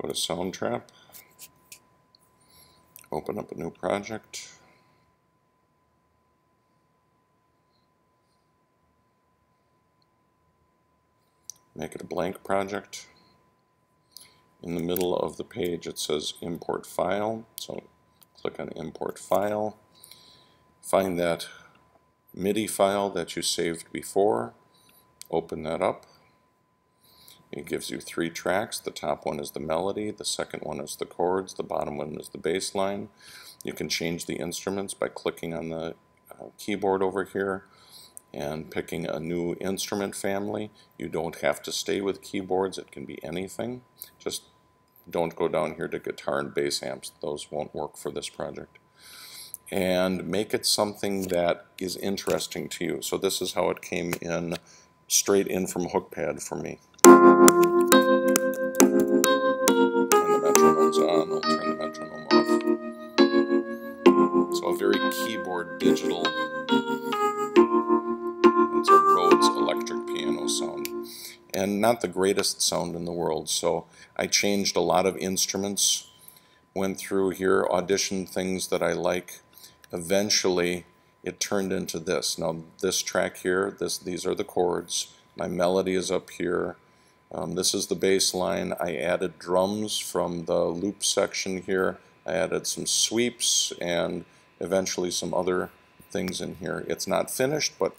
Go to Soundtrap. Open up a new project. Make it a blank project. In the middle of the page it says import file, so click on import file. Find that MIDI file that you saved before, open that up. It gives you 3 tracks. The top one is the melody, the second one is the chords, the bottom one is the bass line. You can change the instruments by clicking on the keyboard over here and picking a new instrument family. You don't have to stay with keyboards, it can be anything. Just don't go down here to guitar and bass amps, those won't work for this project. And make it something that is interesting to you. So this is how it came in, straight in from Hookpad for me. When the metronome's on, I'll turn the metronome off. So a very keyboard digital. It's a Rhodes electric piano sound, and not the greatest sound in the world. So I changed a lot of instruments, went through here, auditioned things that I like. Eventually it turned into this. Now this track here, these are the chords, my melody is up here, this is the bass line. I added drums from the loop section here, I added some sweeps and eventually some other things in here. It's not finished, but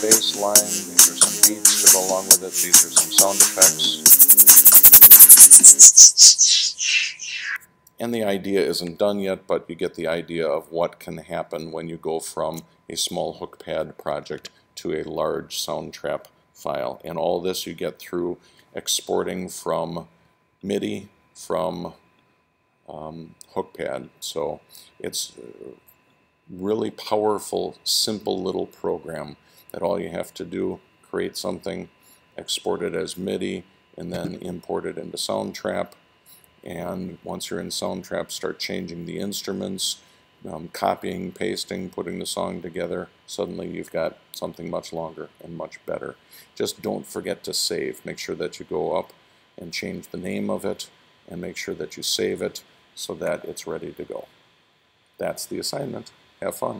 baseline. These are some beats to go along with it. These are some sound effects. And the idea isn't done yet, but you get the idea of what can happen when you go from a small Hookpad project to a large Soundtrap file. And all this you get through exporting from MIDI, from Hookpad. So it's really powerful, simple little program that all you have to do, create something, export it as MIDI, and then import it into Soundtrap. And once you're in Soundtrap, start changing the instruments, copying, pasting, putting the song together. Suddenly you've got something much longer and much better. Just don't forget to save. Make sure that you go up and change the name of it, and make sure that you save it so that it's ready to go. That's the assignment. Have fun.